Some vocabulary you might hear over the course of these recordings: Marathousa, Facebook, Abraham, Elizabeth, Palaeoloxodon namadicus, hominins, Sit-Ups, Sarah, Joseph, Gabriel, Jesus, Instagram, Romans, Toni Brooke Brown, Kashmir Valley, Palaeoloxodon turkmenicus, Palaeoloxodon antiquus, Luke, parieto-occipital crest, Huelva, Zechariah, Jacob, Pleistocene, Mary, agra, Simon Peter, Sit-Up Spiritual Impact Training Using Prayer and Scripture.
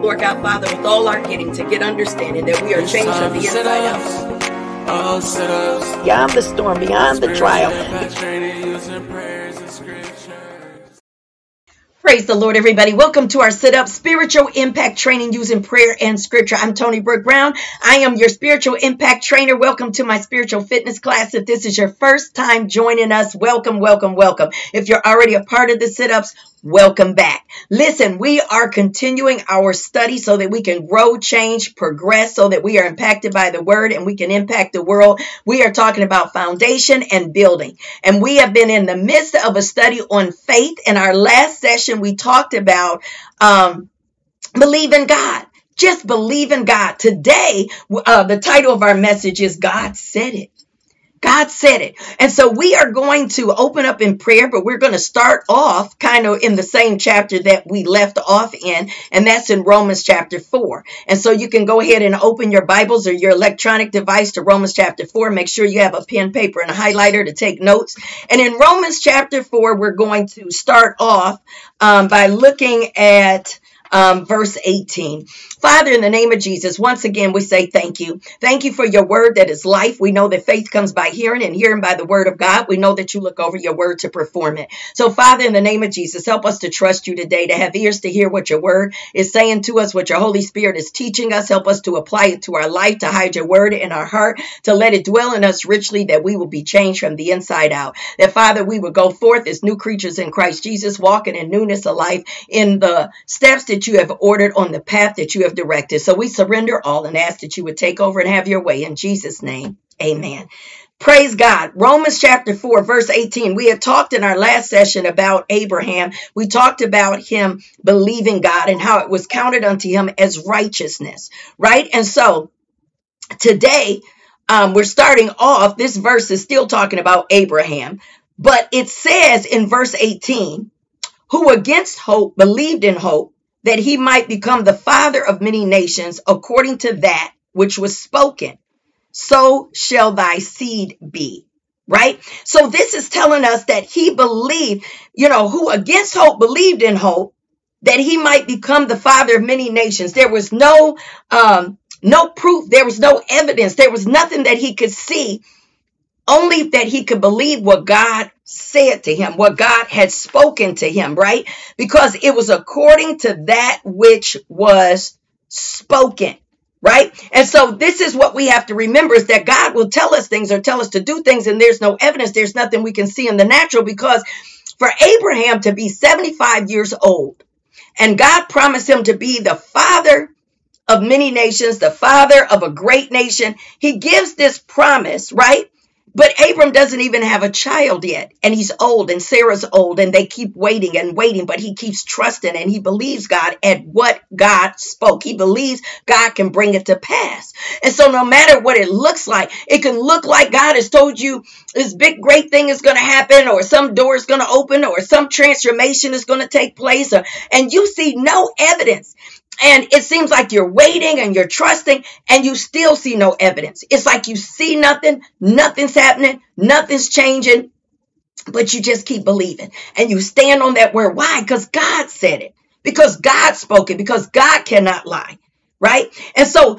Lord God, Father, with all our getting to get understanding that we are changed from the inside out. Beyond the storm, beyond the trial. Praise the Lord, everybody. Welcome to our Sit-Up Spiritual Impact Training Using Prayer and Scripture. I'm Toni Brooke Brown. I am your spiritual impact trainer. Welcome to my spiritual fitness class. If this is your first time joining us, welcome, welcome, welcome. If you're already a part of the Sit-Ups, welcome back. Listen, we are continuing our study so that we can grow, change, progress, so that we are impacted by the word and we can impact the world. We are talking about foundation and building. And we have been in the midst of a study on faith. In our last session, we talked about believe in God. Just believe in God. Today, the title of our message is God Said It. God said it. And so we are going to open up in prayer, but we're going to start off kind of in the same chapter that we left off in, and that's in Romans chapter 4. And so you can go ahead and open your Bibles or your electronic device to Romans chapter 4. Make sure you have a pen, paper, and a highlighter to take notes. And in Romans chapter 4, we're going to start off by looking at verse 18. Father, in the name of Jesus, once again, we say thank you. Thank you for your word that is life. We know that faith comes by hearing and hearing by the word of God. We know that you look over your word to perform it. So, Father, in the name of Jesus, help us to trust you today, to have ears to hear what your word is saying to us, what your Holy Spirit is teaching us. Help us to apply it to our life, to hide your word in our heart, to let it dwell in us richly, that we will be changed from the inside out. That, Father, we will go forth as new creatures in Christ Jesus, walking in newness of life in the steps that you have ordered, on the path that you have directed. So we surrender all and ask that you would take over and have your way. In Jesus' name, amen. Praise God. Romans chapter 4, verse 18. We had talked in our last session about Abraham. We talked about him believing God and how it was counted unto him as righteousness, right? And so today we're starting off. This verse is still talking about Abraham, but it says in verse 18, who against hope believed in hope, that he might become the father of many nations, according to that which was spoken. So shall thy seed be, right? So this is telling us that he believed, you know, who against hope believed in hope, that he might become the father of many nations. There was no proof. There was no evidence. There was nothing that he could see, only that he could believe what God said to him, what God had spoken to him, right? Because it was according to that which was spoken, right? And so this is what we have to remember, is that God will tell us things or tell us to do things, and there's no evidence. There's nothing we can see in the natural, because for Abraham to be 75 years old, and God promised him to be the father of many nations, the father of a great nation, he gives this promise, right? But Abram doesn't even have a child yet, and he's old, and Sarah's old, and they keep waiting and waiting, but he keeps trusting, and he believes God at what God spoke. He believes God can bring it to pass. And so no matter what it looks like, it can look like God has told you this big, great thing is going to happen, or some door is going to open, or some transformation is going to take place, and you see no evidence. And it seems like you're waiting and you're trusting and you still see no evidence. It's like you see nothing, nothing's happening, nothing's changing, but you just keep believing and you stand on that word. Why? Because God said it, because God spoke it, because God cannot lie, right? And so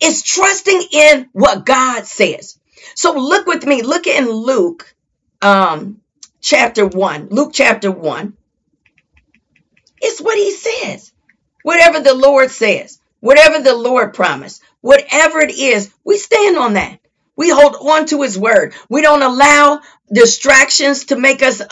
it's trusting in what God says. So look with me, look in Luke chapter 1, Luke chapter 1. It's what he says. Whatever the Lord says, whatever the Lord promised, whatever it is, we stand on that. We hold on to his word. We don't allow distractions to make us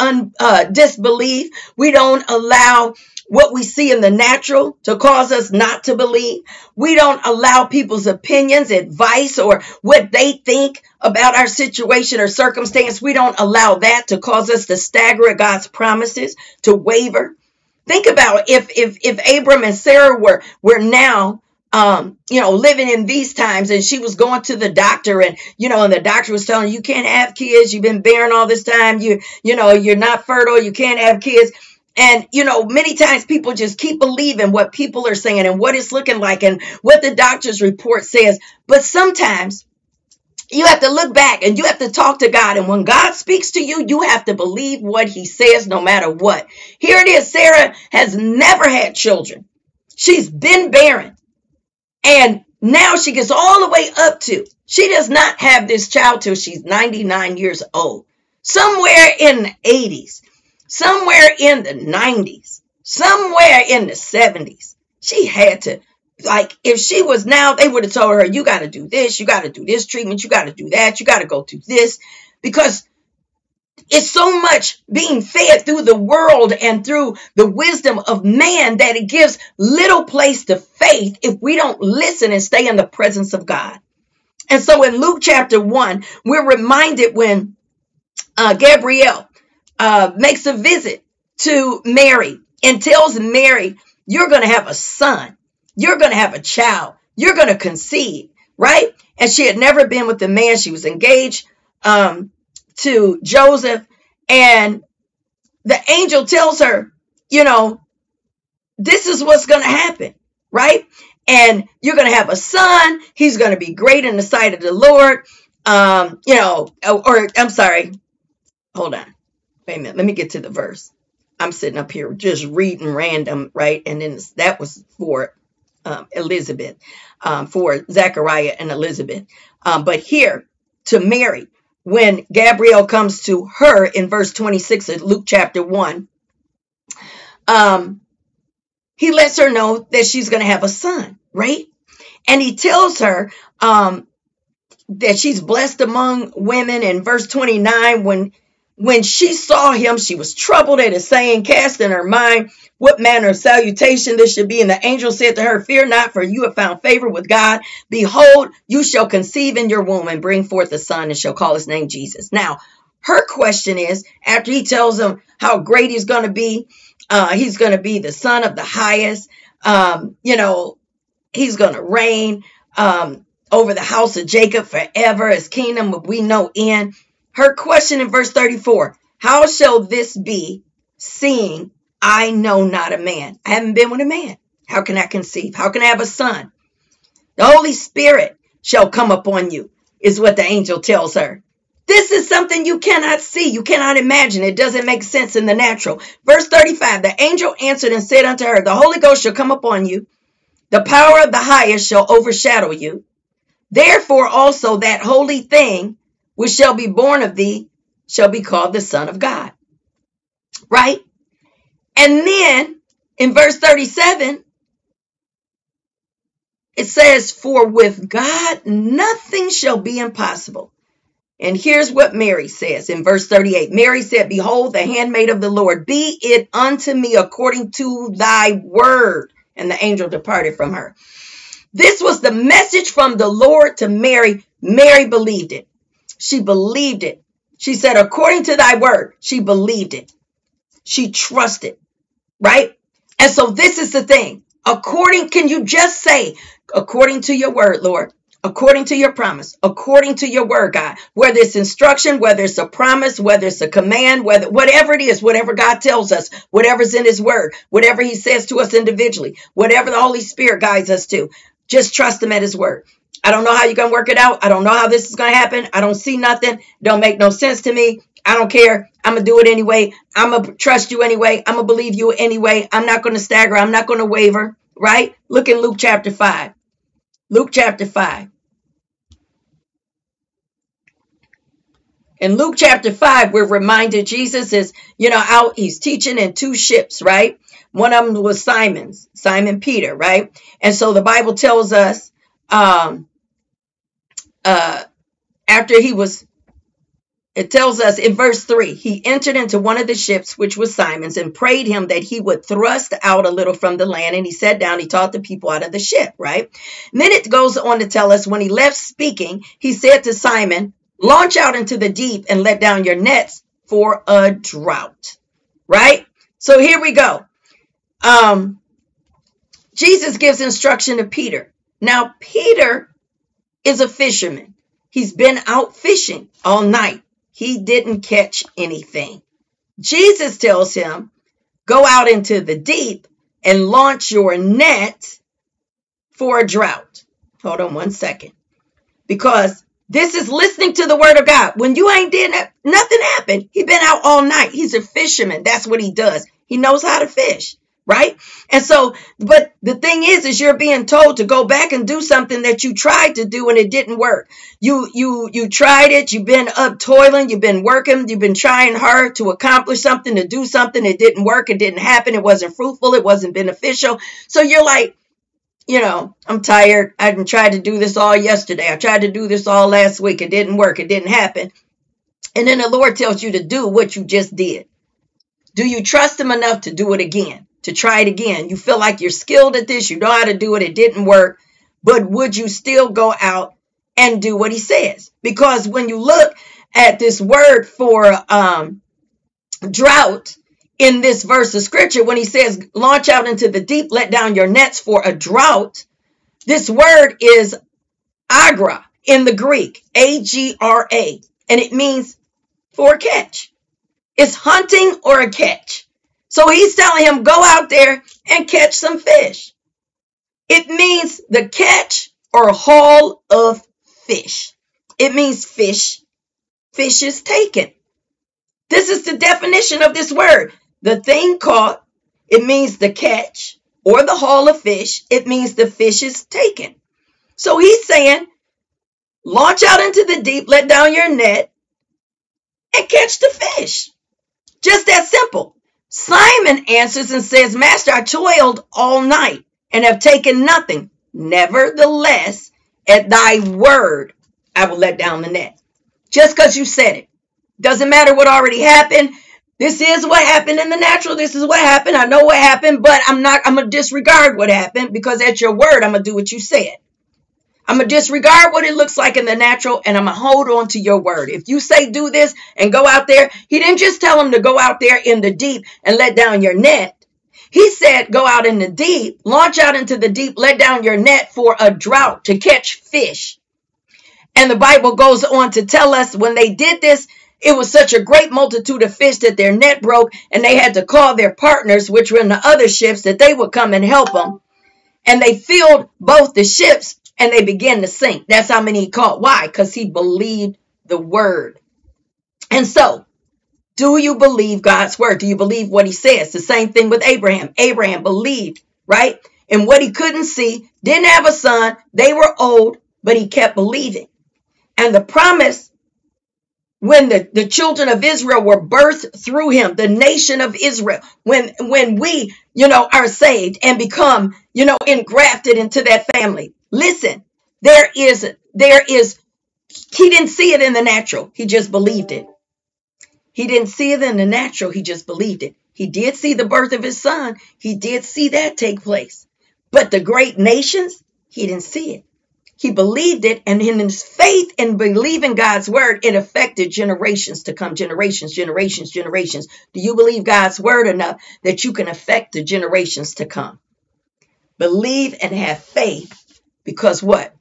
disbelieve. We don't allow what we see in the natural to cause us not to believe. We don't allow people's opinions, advice, or what they think about our situation or circumstance. We don't allow that to cause us to stagger at God's promises, to waver. Think about if Abram and Sarah were now, living in these times, and she was going to the doctor, and, and the doctor was telling her, you can't have kids. You've been barren all this time. You're not fertile. You can't have kids. And, many times people just keep believing what people are saying and what it's looking like and what the doctor's report says. But sometimes you have to look back and you have to talk to God. And when God speaks to you, you have to believe what he says no matter what. Here it is. Sarah has never had children. She's been barren. And now she gets all the way up to, she does not have this child till she's 99 years old. Somewhere in the 80s, somewhere in the 90s, somewhere in the 70s, she had to, like, if she was now, they would have told her, you got to do this, you got to do this treatment, you got to do that, you got to go through this, because it's so much being fed through the world and through the wisdom of man that it gives little place to faith if we don't listen and stay in the presence of God. And so in Luke chapter 1, we're reminded when Gabriel makes a visit to Mary and tells Mary, you're going to have a son. You're going to have a child. You're going to conceive, right? And she had never been with a man. She was engaged to Joseph, and the angel tells her, you know, this is what's going to happen, right? And you're going to have a son. He's going to be great in the sight of the Lord. You know, or I'm sorry. Hold on. Wait a minute. Let me get to the verse. I'm sitting up here just reading random, right? And then that was for Elizabeth, for Zechariah and Elizabeth. But here to Mary, when Gabriel comes to her in verse 26 of Luke chapter 1, he lets her know that she's going to have a son, right? And he tells her that she's blessed among women. In verse 29, when she saw him, she was troubled at his saying, cast in her mind what manner of salutation this should be. And the angel said to her, fear not, for you have found favor with God. Behold, you shall conceive in your womb and bring forth a son, and shall call his name Jesus. Now, her question is, after he tells him how great he's going to be, he's going to be the son of the highest, you know, he's going to reign over the house of Jacob forever, his kingdom will be no end. Her question in verse 34, how shall this be, seeing I know not a man? I haven't been with a man. How can I conceive? How can I have a son? The Holy Spirit shall come upon you, is what the angel tells her. This is something you cannot see. You cannot imagine. It doesn't make sense in the natural. Verse 35, the angel answered and said unto her, the Holy Ghost shall come upon you. The power of the highest shall overshadow you. Therefore also that holy thing which shall be born of thee shall be called the Son of God. Right? And then in verse 37, it says, for with God nothing shall be impossible. And here's what Mary says in verse 38. Mary said, behold, the handmaid of the Lord, be it unto me according to thy word. And the angel departed from her. This was the message from the Lord to Mary. Mary believed it. She believed it. She said, according to thy word, she believed it. She trusted, right? And so this is the thing. According, can you just say, according to your word, Lord, according to your promise, according to your word, God, whether it's instruction, whether it's a promise, whether it's a command, whether whatever it is, whatever God tells us, whatever's in his word, whatever he says to us individually, whatever the Holy Spirit guides us to, just trust him at his word. I don't know how you're going to work it out. I don't know how this is going to happen. I don't see nothing. It don't make no sense to me. I don't care. I'm going to do it anyway. I'm going to trust you anyway. I'm going to believe you anyway. I'm not going to stagger. I'm not going to waver, right? Look in Luke chapter 5. Luke chapter 5. In Luke chapter 5, we're reminded Jesus is, you know, out. He's teaching in two ships, right? One of them was Simon's, Simon Peter, right? And so the Bible tells us, after he was, it tells us in verse 3, he entered into one of the ships, which was Simon's, and prayed him that he would thrust out a little from the land. And he sat down, he taught the people out of the ship, right? And then it goes on to tell us, when he left speaking, he said to Simon, launch out into the deep and let down your nets for a draught, right? So here we go. Jesus gives instruction to Peter. Now, Peter is a fisherman. He's been out fishing all night. He didn't catch anything. Jesus tells him, go out into the deep and launch your net for a draught. Hold on one second. Because this is listening to the word of God. When you ain't did nothing happened. He's been out all night. He's a fisherman. That's what he does. He knows how to fish. right? And so, but the thing is you're being told to go back and do something that you tried to do and it didn't work. You tried it. You've been up toiling. You've been working. You've been trying hard to accomplish something, to do something. It didn't work. It didn't happen. It wasn't fruitful. It wasn't beneficial. So you're like, you know, I'm tired. I tried to do this all yesterday. I tried to do this all last week. It didn't work. It didn't happen. And then the Lord tells you to do what you just did. Do you trust him enough to do it again? To try it again. You feel like you're skilled at this. You know how to do it. It didn't work. But would you still go out and do what he says? Because when you look at this word for drought in this verse of scripture, when he says, launch out into the deep, let down your nets for a drought. This word is agra in the Greek, A-G-R-A. And it means for a catch. It's hunting or a catch. So he's telling him, go out there and catch some fish. It means the catch or haul of fish. It means fish. Fish is taken. This is the definition of this word. The thing caught, it means the catch or the haul of fish. It means the fish is taken. So he's saying, launch out into the deep, let down your net and catch the fish. Just that simple. Simon answers and says, Master, I toiled all night and have taken nothing. Nevertheless, at thy word, I will let down the net. Just because you said it. Doesn't matter what already happened. This is what happened in the natural. This is what happened. I know what happened, but I'm going to disregard what happened because at your word, I'm going to do what you said. I'm going to disregard what it looks like in the natural, and I'm going to hold on to your word. If you say do this and go out there, he didn't just tell him to go out there in the deep and let down your net. He said go out in the deep, launch out into the deep, let down your net for a drought to catch fish. And the Bible goes on to tell us when they did this, it was such a great multitude of fish that their net broke, and they had to call their partners, which were in the other ships, that they would come and help them. And they filled both the ships. And they began to sink. That's how many he caught. Why? Because he believed the word. And so, do you believe God's word? Do you believe what he says? The same thing with Abraham. Abraham believed, right? And what he couldn't see, didn't have a son. They were old, but he kept believing. And the promise, when the children of Israel were birthed through him, the nation of Israel, when we, are saved and become, engrafted into that family. Listen, there is, he didn't see it in the natural. He just believed it. He didn't see it in the natural. He just believed it. He did see the birth of his son. He did see that take place. But the great nations, he didn't see it. He believed it. And in his faith and believing God's word, it affected generations to come. Generations, generations, generations. Do you believe God's word enough that you can affect the generations to come? Believe and have faith. Because what?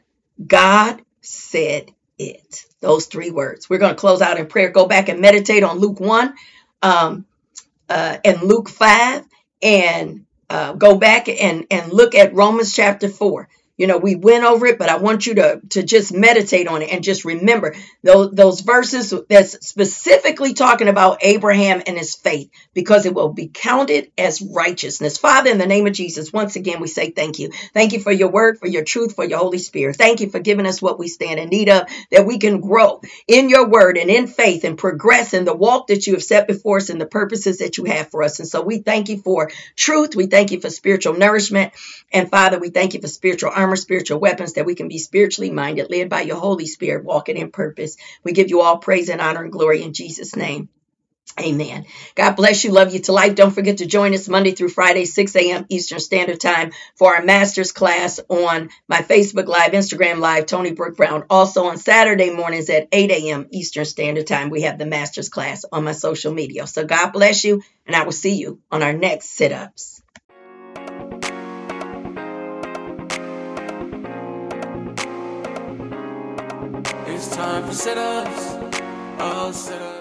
God said it. Those three words. We're going to close out in prayer. Go back and meditate on Luke 1 and Luke 5 and go back and look at Romans chapter 4. We went over it, but I want you to just meditate on it and just remember those verses that's specifically talking about Abraham and his faith, because it will be counted as righteousness. Father, in the name of Jesus, once again, we say thank you. Thank you for your word, for your truth, for your Holy Spirit. Thank you for giving us what we stand in need of, that we can grow in your word and in faith and progress in the walk that you have set before us and the purposes that you have for us. And so we thank you for truth. We thank you for spiritual nourishment. And Father, we thank you for spiritual armor, spiritual weapons, that we can be spiritually minded, led by your Holy Spirit, walking in purpose. We give you all praise and honor and glory in Jesus' name. Amen. God bless you. Love you to life. Don't forget to join us Monday through Friday, 6 a.m. Eastern Standard Time for our master's class on my Facebook Live, Instagram Live, Toni Brooke Brown. Also on Saturday mornings at 8 a.m. Eastern Standard Time, we have the master's class on my social media. So God bless you, and I will see you on our next Sit-Ups. Time for sit-ups, all sit-ups.